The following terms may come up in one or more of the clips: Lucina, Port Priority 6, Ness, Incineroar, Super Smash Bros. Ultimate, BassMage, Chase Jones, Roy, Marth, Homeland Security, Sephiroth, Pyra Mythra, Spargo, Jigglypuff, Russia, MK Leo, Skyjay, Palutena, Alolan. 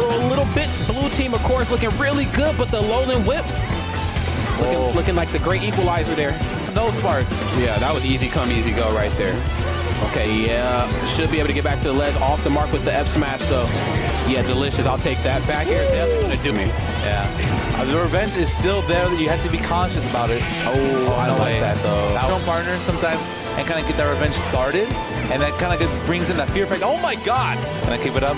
spiral a little bit. Blue team, of course, looking really good, but the Lowland Whip looking like the great equalizer there. Those parts. Yeah, that was easy come, easy go right there. Okay, yeah, should be able to get back to the ledge. Off the mark with the F smash, though. Yeah, delicious. I'll take that back air. That's gonna do me. Yeah. The revenge is still there. You have to be conscious about it. Oh, I don't like that, though. I don't partner sometimes and kind of get that revenge started, and that kind of brings in that fear effect. Oh, my God. Can I keep it up?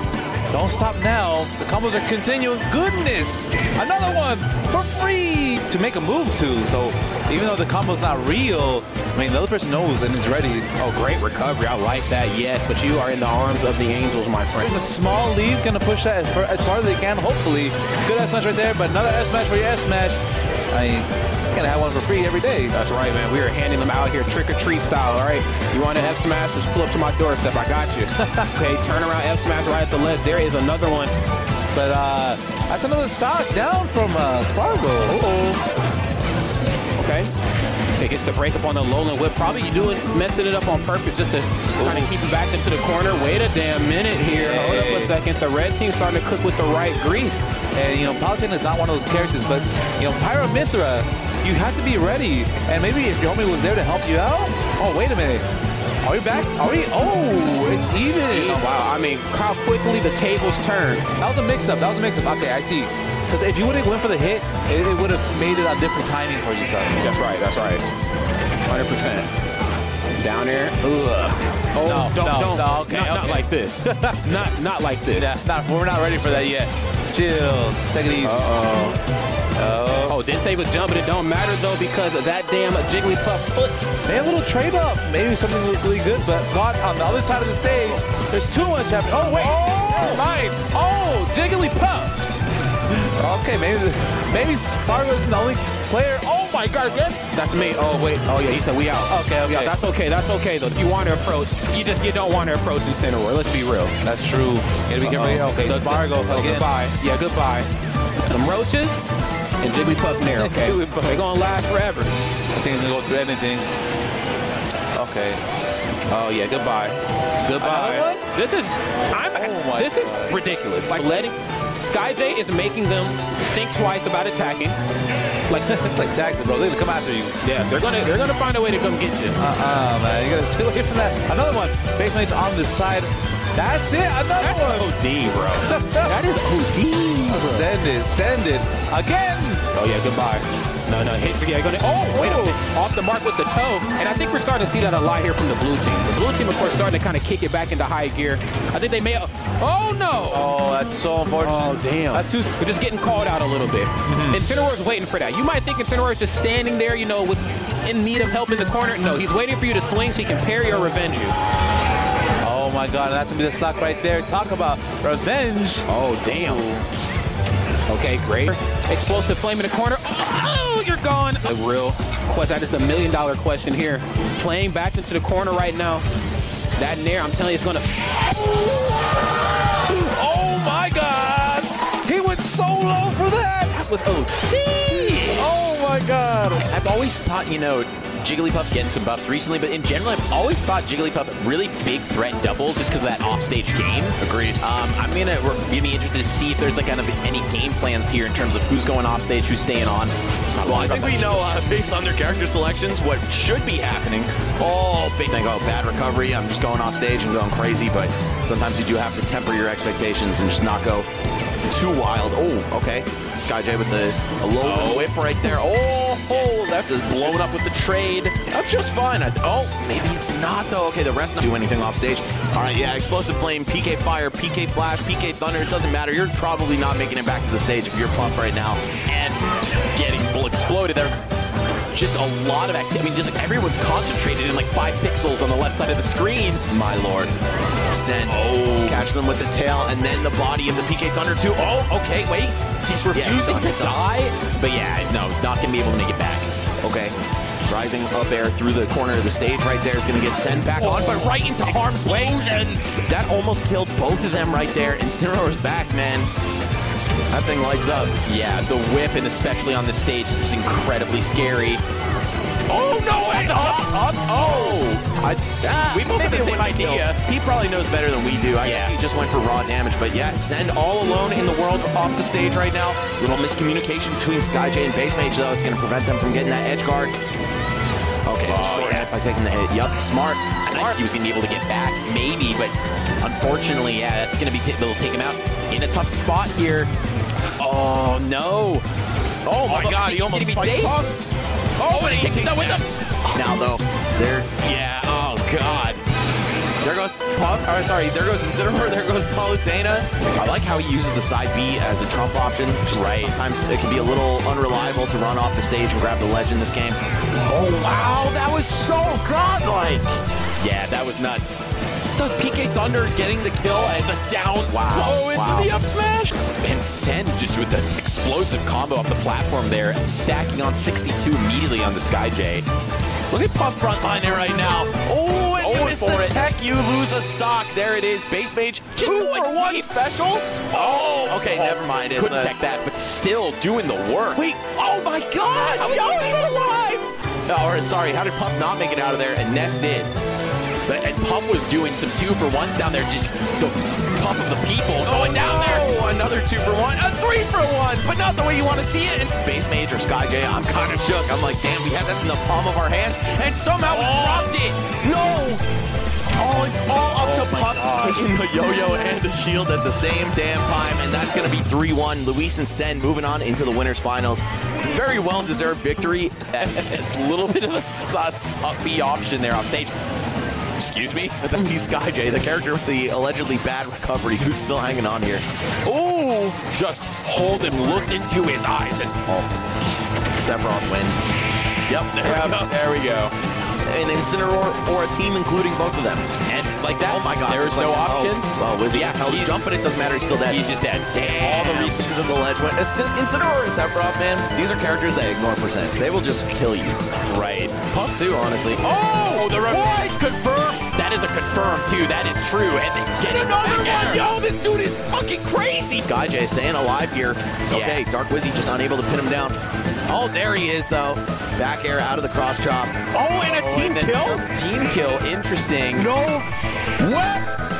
Don't stop now. The combos are continuing. Goodness. Another one for free to make a move to. So even though the combo's not real, I mean, the other person knows and is ready. Oh, great recovery. I like that, yes. But you are in the arms of the angels, my friend. With a small lead, going to push that as far as they can, hopefully. Good S-Smash right there, but another S-Smash for your S-Smash. I mean, gonna have one for free every day. That's right, man. We are handing them out here trick-or-treat style, all right? You want an F-Smash? Just pull up to my doorstep. I got you. Okay, turn around F-Smash right at the left. There is another one. But that's another stock down from Spargo. Uh-oh. Okay. It gets the break up on the Lowland Whip. Probably you doing messing it up on purpose just to kind of keep it back into the corner. Wait a damn minute here. Hold up a second. The red team's starting to cook with the right grease. And, you know, Palutena is not one of those characters, but, you know, Pyra Mythra, you have to be ready. And maybe if your homie was there to help you out. Oh, wait a minute. Are we back? Are we? Oh, it's even. Oh, wow. I mean, how quickly the tables turned. That was a mix-up. That was a mix-up. Okay, I see. Because if you would have went for the hit, it would have made it a different timing for you, son. That's right. That's right. 100%. Down here. Ugh. Oh, no, don't. No, okay, not like this. not like this. Yeah, we're not ready for that yet. Chill. Take it easy. Oh, didn't save a jump, but it don't matter, though, because of that damn Jigglypuff foot. They had a little trade-off. Maybe something looked really good, but God, on the other side of the stage, there's too much happening. Oh, wait. Oh, nice. Oh, Jigglypuff. Okay, maybe Spargo's the only player. Oh my God, yes. That's me. Oh wait. Oh yeah, he said we out. Okay. Yeah, that's okay. That's okay though. If you want to approach, you don't want to approach Incineroar. Let's be real. That's true. Gotta be careful. Okay, Spargo. Goodbye. Yeah, goodbye. Some roaches and Jigglypuff there. Okay. They're gonna last forever. I think they're gonna go through anything. Okay. Oh yeah, goodbye. Goodbye. This is ridiculous. Like letting. Skyjay is making them think twice about attacking. Like it's like taxes, bro. They're gonna come after you. Yeah, they're gonna find a way to come get you. Man, you gotta still get from that. Another one. BassMage on this side. That's it. That's one. OD, bro. That is OD. Bro. Send it again. Oh yeah, goodbye. No, hit. Yeah, gonna, oh, wait a minute. Off the mark with the toe. And I think we're starting to see that a lot here from the blue team. The blue team, of course, starting to kind of kick it back into high gear. I think they may have, oh, no. Oh, that's so unfortunate. Oh, damn. We're just getting called out a little bit. Incineroar's waiting for that. You might think Incineroar's just standing there, you know, was in need of help in the corner. No, he's waiting for you to swing so he can parry or revenge you. Oh, my God. That's going to be the stock right there. Talk about revenge. Oh, damn. Okay, great. Explosive flame in the corner. Oh, you're gone. A real question. That is the $1 million question here. Playing back into the corner right now. That Nair, I'm telling you, it's going to... Oh, my God. He went so low for that. That was OD. Oh, my God. I've always thought, you know, Jigglypuff getting some buffs recently, but in general, I've always thought Jigglypuff really big threat doubles just because of that offstage game. Agreed. I'm going to be interested to see if there's like kind of any game plans here in terms of who's going offstage, who's staying on. Well, I think we know based on their character selections what should be happening. Oh, they think, oh, bad recovery. I'm just going offstage and going crazy, but sometimes you do have to temper your expectations and just not go too wild. Oh, okay. Skyjay with a low whip right there. Oh, that's blown up with the trade. That's just fine. Oh, maybe it's not, though. Okay, the rest not do anything off stage. All right, yeah, Explosive Flame, PK Fire, PK Flash, PK Thunder. It doesn't matter. You're probably not making it back to the stage if you're Puff right now. And getting exploded there. Just a lot of activity. I mean, just like everyone's concentrated in like 5 pixels on the left side of the screen. My lord. Send. Oh. Catch them with the tail and then the body of the PK Thunder, too. Oh, okay, wait. He's refusing to die. But yeah, no, not going to be able to make it back. Okay. Rising up air through the corner of the stage right there is going to get sent back on, but right into harm's way. That almost killed both of them right there. Incineroar's back, man. That thing lights up. Yeah, the whip, and especially on the stage, this is incredibly scary. Oh, no! Up, up, oh! We both have the same idea. He probably knows better than we do. I guess he just went for raw damage. But yeah, Zen all alone in the world off the stage right now. Little miscommunication between Skyjay and BassMage, though. It's going to prevent them from getting that edge guard. Okay, by taking the hit. Yup, smart. He was going to be able to get back, maybe, but unfortunately, yeah, that's going to be it'll take him out in a tough spot here. Oh, no. Oh, my God, he almost spiked off. Oh, and he takes that with us. Now, though, there. Yeah, oh, God. There goes Incineroar, there goes Palutena. I like how he uses the side B as a trump option. Just sometimes it can be a little unreliable to run off the stage and grab the ledge in this game. Oh, wow, that was so godlike. Yeah, that was nuts. The PK Thunder getting the kill and the down low into the up smash. And Sen just with the explosive combo off the platform there, stacking on 62 immediately on the Skyjay. Look at Puff frontline there right now. Oh! Heck, you lose a stock. There it is. BassMage, 2 for 1 special. Oh, okay, never mind. Couldn't check that, but still doing the work. Wait, oh my God! How is that alive? Oh, sorry. How did Puff not make it out of there? And Ness did. And Puff was doing some 2 for 1 down there. Just the Puff of the people going down there. Another 2 for 1, a 3 for 1, but not the way you want to see it. It's BassMage or Skyjay. I'm kind of shook. I'm like, damn, we have this in the palm of our hands, and somehow we dropped it. No. Oh, it's all up to Puff taking the yo-yo and the shield at the same damn time, and that's going to be 3-1. Luis and Sen moving on into the winners finals. Very well-deserved victory. It's a little bit of a sus up B option there off stage. Excuse me? But that'd be Skyjay, the character with the allegedly bad recovery, who's still hanging on here. Ooh! Just Holden looked into his eyes and... Oh. Sephiroth win. Yep, there we go. An Incineroar or a team including both of them. And like that, oh my God, there's no options. Oh, well, Wizzy, he's jumping, it doesn't matter, he's still dead. He's just dead. Damn. All the resources of the ledge went. Incineroar and Sephiroth, man, these are characters that ignore percents. They will just kill you. Right. Puff too, honestly. Oh, the rush confirmed. That is a confirm too. That is true. And they get another one. Yo, this dude is fucking crazy. Skyjay staying alive here. Okay, Dark Wizzy just unable to pin him down. Oh, there he is though. Back air out of the cross chop. Oh, and a team kill? Team kill, interesting. No, what?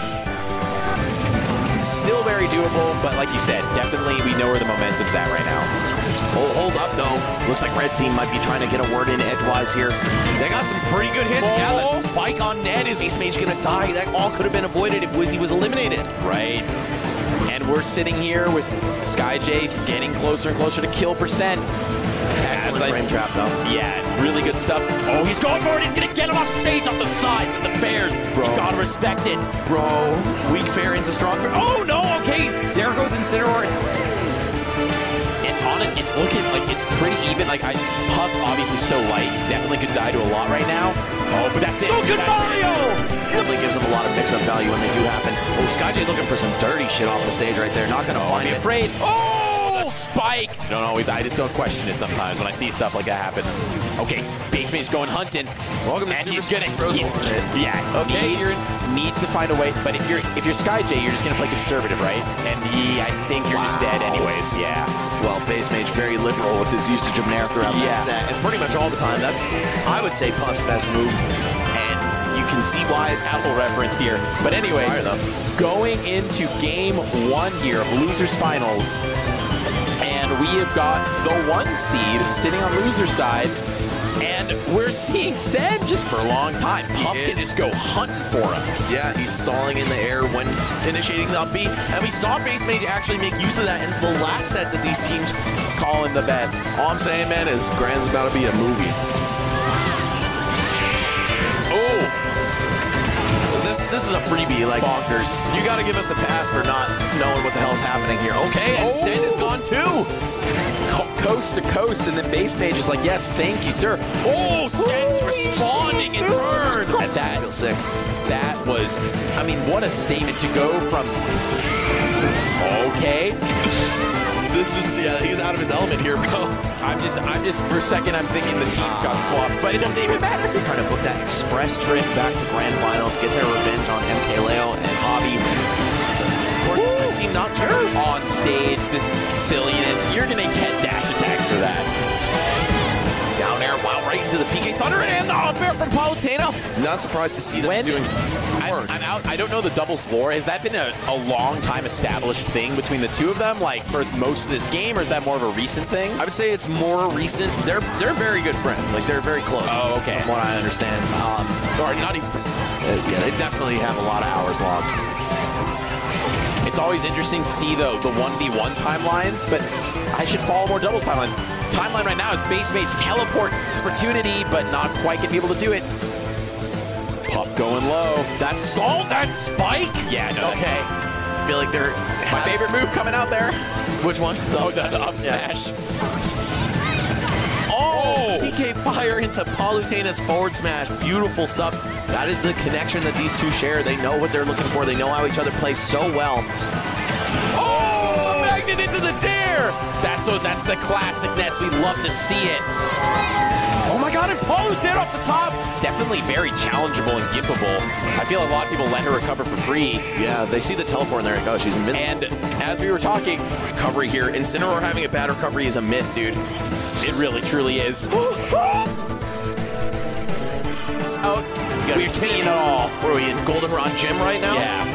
Still very doable, but like you said, definitely we know where the momentum's at right now. Oh, hold up though. Looks like Red Team might be trying to get a word in edgewise here. They got some pretty good hits. Now that spike on Ned, is BassMage gonna die? That all could have been avoided if Wizzy was eliminated. Right. And we're sitting here with Skyjay getting closer and closer to kill percent. Excellent frame trap, though. Yeah, really good stuff. Oh, he's going for it. He's going to get him off stage off the side with the fairs. Bro. You got to respect it. Bro. Weak fair into strong fair. Oh, no. Okay. There goes Incineroar. And on it, it's looking like it's pretty even. Like, Puff, obviously, so light. Definitely could die to a lot right now. Oh, but that's it. Oh, good Mario! Definitely gives them a lot of mix-up value when they do happen. Oh, Skyjay looking for some dirty shit off the stage right there. Not going to find it. Be afraid. Oh! Spike! Don't always, I just don't question it sometimes when I see stuff like that happen. Okay, BassMage's going hunting. Welcome to Super Smash Bros. Ultimate. Yeah, okay. He needs to find a way, but if you're Skyjay, you're just gonna play conservative, right? And I think you're just dead anyways, yeah. Well, BassMage very liberal with his usage of Nair throughout that set, and pretty much all the time. That's, I would say, Puff's best move. You can see why it's Apple reference here. But anyways, going into game one here of Losers Finals, and we have got the 1 seed sitting on loser's side, and we're seeing Sen just for a long time. Pumpkin just go hunting for him. Yeah, he's stalling in the air when initiating the up B, and we saw BassMage actually make use of that in the last set that these teams call in the best. All I'm saying, man, is Grand's about to be a movie. This is a freebie, like bonkers. You gotta give us a pass for not knowing what the hell's happening here. Okay, and Sen is gone too. Coast to coast, and then BassMage is like, yes, thank you, sir. Oh, Sen responding in turn. That feels sick. That was, I mean, what a statement to go from. Okay. This is, he's out of his element here, bro. I'm just, for a second, I'm thinking the teams got swapped, but it doesn't even matter. They're trying to book that express trip back to Grand Finals, get their revenge on MK Leo and Hobby. Team not turned on stage, this silliness. You're going to get dash attack for that. Down air, wow, right into the PK Thunder and the bear from Palutena. Not surprised to see them doing work. I'm out. I don't know the doubles lore. Has that been a long time established thing between the two of them, like for most of this game, or is that more of a recent thing? I would say it's more recent. They're very good friends. Like they're very close. Oh, okay. From what I understand, or not even. Yeah, they definitely have a lot of hours logged. It's always interesting to see, though, the 1v1 timelines, but I should follow more doubles timelines. Timeline right now is BassMage teleport opportunity, but not quite going to be able to do it. Puff going low. That's all. Oh, that spike? Yeah, no. Okay. I feel like they're... My favorite move coming out there. Which one? Oh, the up smash. Yeah. Oh! TK Fire into Palutena's forward smash. Beautiful stuff. That is the connection that these two share. They know what they're looking for. They know how each other plays so well. Oh, magnet into the dare! That's the classic Ness. We love to see it. Oh my god, and Palutena off the top! It's definitely very challengeable and gimpable. I feel a lot of people let her recover for free. Yeah, they see the teleport and they're like, oh, she's a myth. And as we were talking, recovery here. Incineroar having a bad recovery is a myth, dude. It really, truly is. We've seen it all. What are we in Goldenrod Gym right now? Yeah.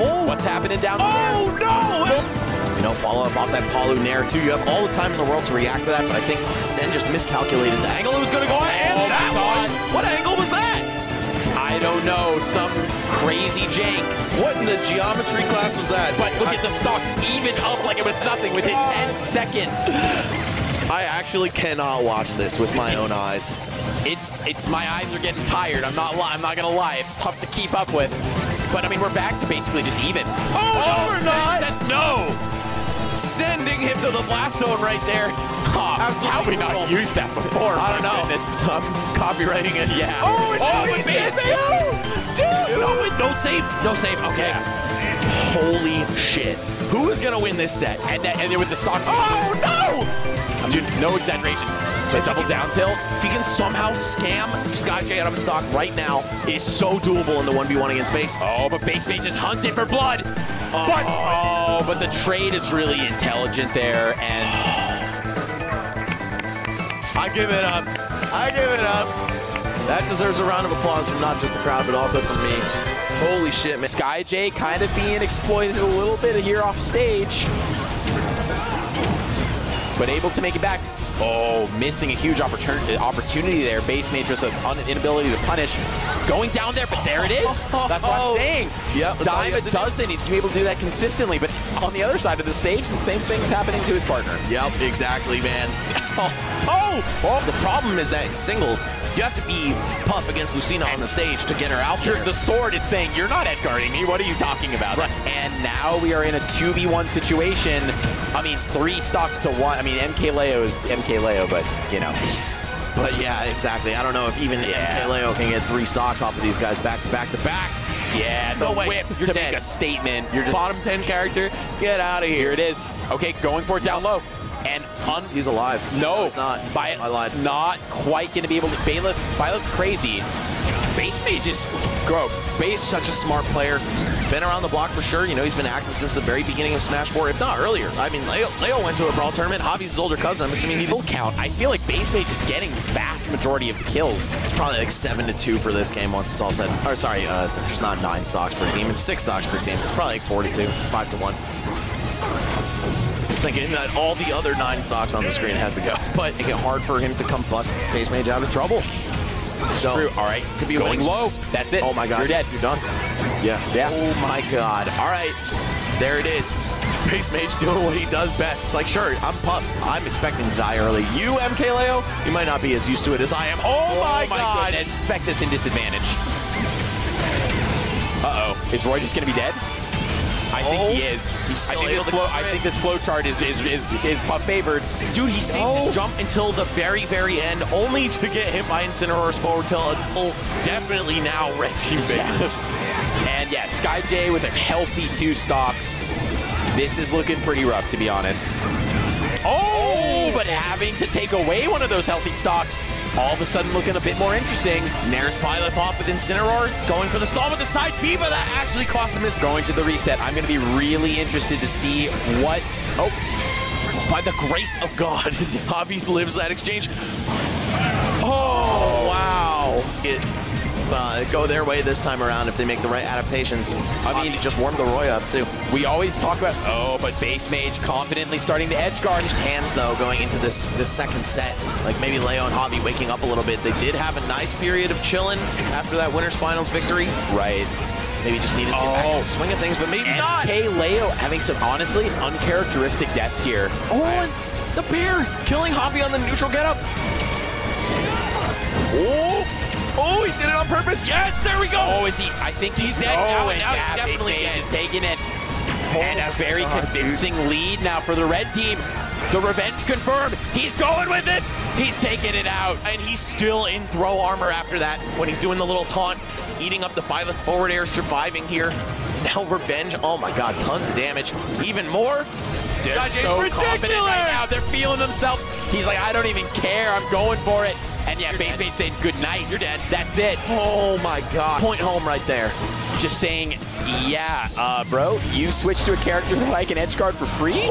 Oh, what's happening down there? Oh no! You know, follow up off that Palu Nair too. You have all the time in the world to react to that, but I think Sen just miscalculated the angle it was going to go at. And that one. What angle was that? I don't know. Some crazy jank. What in the geometry class was that? But look at the stocks even up like it was nothing within 10 seconds. I actually cannot watch this with my own eyes. It's my eyes are getting tired. I'm not gonna lie. It's tough to keep up with. But I mean, we're back to basically just even. Oh no, we're not. That's no. Sending him to the blast zone right there. Oh, how we not used that before? I don't know. It's copywriting it. Yeah. Oh, it's dude. No, wait, don't save. Don't save. Okay. Yeah. Holy shit. Who is gonna win this set? And then with the stock. Oh no. Dude, no exaggeration. The double down tilt. If he can somehow scam Skyjay out of a stock right now, is so doable in the 1v1 against Base. Oh, but BassMage is hunting for blood. Oh, but the trade is really intelligent there, and I give it up. I give it up. That deserves a round of applause from not just the crowd, but also from me. Holy shit, man. Skyjay kind of being exploited a little bit here off stage, but able to make it back. Oh, missing a huge opportunity there. BassMage with an inability to punish. Going down there, but there it is. That's what I'm saying. Yep, dime a dozen. He's going to be able to do that consistently. But on the other side of the stage, the same thing's happening to his partner. Yep, exactly, man. Well, the problem is that in singles, you have to be Puff against Lucina on the stage to get her out there. The sword is saying, you're not edguarding me. What are you talking about? Right. And now we are in a 2v1 situation. I mean, 3 stocks to 1. I mean, MK Leo is MK Leo, but, you know. But yeah, exactly. I don't know if even MK Leo can get 3 stocks off of these guys back to back to back. Yeah, no way. You're to dead. Make a statement. You're just bottom 10 character. Get out of here. Here it is. Okay, going for it down low. And he's alive. No, he's not. I lied. Not quite going to be able to. Violet's crazy. BassMage is gross. Bass, such a smart player. Been around the block for sure. You know, he's been active since the very beginning of Smash 4, if not earlier. I mean, Leo went to a Brawl tournament. Javi's his older cousin. I'm assuming he'll count. I feel like BassMage is getting the vast majority of the kills. It's probably like 7-2 for this game once it's all said. Or sorry, there's not 9 stocks per team. It's 6 stocks per team. It's probably like 4-2, 5-1. Just thinking that all the other 9 stocks on the screen had to go, but it get hard for him to come bust BassMage out of trouble. So, true. All right, could be going low. That's it. Oh my god, you're dead. You're done. Yeah. Oh my god. All right, there it is. BassMage doing what he does best. It's like, sure, I'm Puff. I'm expecting to die early. You, MKLeo, you might not be as used to it as I am. Oh my god. Expect us in disadvantage. Uh-oh. Is Roy just gonna be dead? I think he is. I think this flowchart is Puff favored. Dude, he saved his jump until the very, very end, only to get hit by Incineroar's forward tilt. Definitely now red team favors. And yeah, Skyjay with a healthy 2 stocks. This is looking pretty rough, to be honest. Oh, but having to take away one of those healthy stocks, all of a sudden looking a bit more interesting. Nair's Pilot off with Incineroar, going for the stall with the side B, but that actually cost him his going to the reset. I'm going to be really interested to see what... Oh, by the grace of God, Javi lives that exchange. will get go their way this time around if they make the right adaptations. I mean, just warm the Roy up too. We always talk about, oh, but BassMage confidently starting to edgeguard. Hands though, going into this second set, like maybe Leo and Javi waking up a little bit. They did have a nice period of chilling after that Winners Finals victory. Right. Maybe just needed to get back to swing of things, but maybe not. MK Leo having some honestly uncharacteristic deaths here. Oh, and the bear killing Javi on the neutral getup. Oh, he did it on purpose. Yes, there we go. Oh, is he? I think he's dead now. And now he's definitely dead. He's taking it. And a very convincing lead now for the red team. The revenge confirmed. He's going with it. He's taking it out. And he's still in throw armor after that when he's doing the little taunt, eating up the 5 forward air, surviving here. Now revenge. Oh my god, tons of damage. Even more. They're so confident right now. They're feeling themselves. He's like, I don't even care. I'm going for it. And yeah, BassMage saying good night. You're dead. That's it. Oh my god. Point home right there. Just saying, yeah, bro, you switched to a character that I can edge guard for free.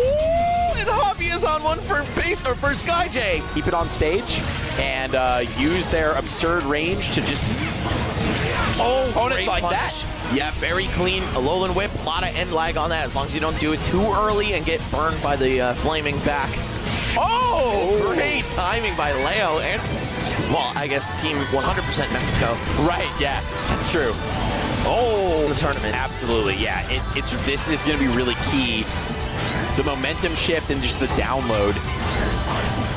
Javi is on one for base or for Skyjay. Keep it on stage and use their absurd range to just opponents like punish. That. Yeah, very clean. Alolan whip, a lot of end lag on that as long as you don't do it too early and get burned by the flaming back. Oh, great timing by Leo and, well, I guess team 100% Mexico. Right, yeah, that's true. Oh, the tournament. Absolutely, yeah. It's this is gonna be really key. The momentum shift and just the download.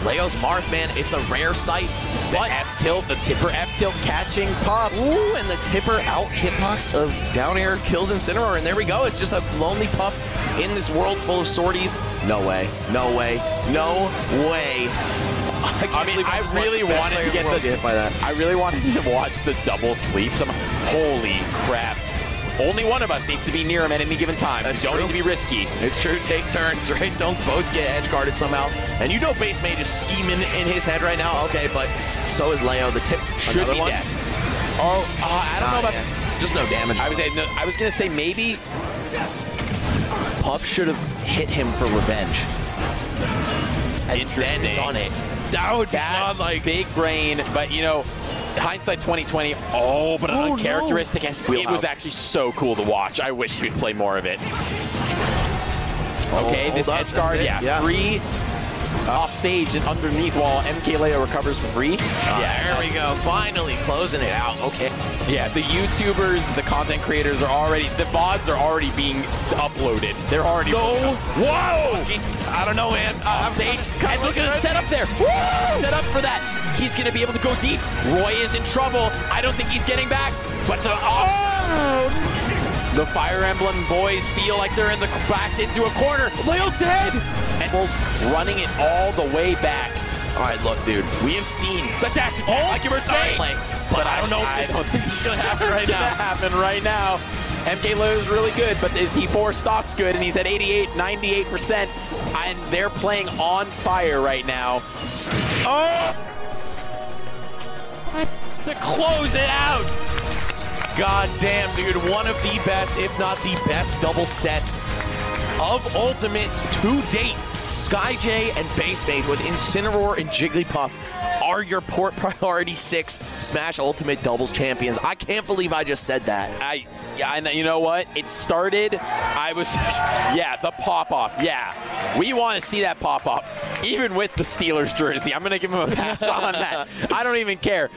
Leo's Marth, man, it's a rare sight. The F-tilt, the tipper F-tilt catching pop. Ooh, and the tipper out hitbox of down air kills Incineroar, and there we go. It's just a lonely puff in this world full of sorties. No way, no way, no way. I really wanted to watch the double sleep. Holy crap. Only one of us needs to be near him at any given time. That's true. Don't need to be risky. It's true. Take turns, right? Don't both get edge guarded somehow. And you know BassMage is scheming in his head right now. Okay, but so is Leo. The tip should be dead. Oh, I don't know about... Yeah. Just no damage. I was going to say maybe... Puff should have hit him for revenge. And then on it. That would be like big brain, but you know... Hindsight 2020, oh, but an uncharacteristic It was actually so cool to watch. I wish you'd play more of it. Okay, this edge guard, yeah, free off stage and underneath while MK Leo recovers for free. Yeah, there we go, finally closing it out. Okay. Yeah, the YouTubers, the content creators are already, the VODs are already being uploaded. They're already. Whoa! I don't know, man. Off stage. And look at the setup there. Woo! Set up for that. He's going to be able to go deep. Roy is in trouble. I don't think he's getting back. But the Fire Emblem boys feel like they're in the back into a corner. Leo's dead. And Bull's running it all the way back. All right, look, dude. We have seen the dash attack, like you were saying. But I don't know if this should happen right now. MK Leo is really good, but his E4 stock's good, and he's at 88, 98%. And they're playing on fire right now. Oh! To close it out. God damn, dude. One of the best, if not the best, double sets of Ultimate to date. Skyjay and BassMage with Incineroar and Jigglypuff are your Port Priority 6 Smash Ultimate Doubles champions. I can't believe I just said that. And you know what? It started, the pop-off, We want to see that pop-off, even with the Steelers jersey. I'm going to give him a pass on that. I don't even care.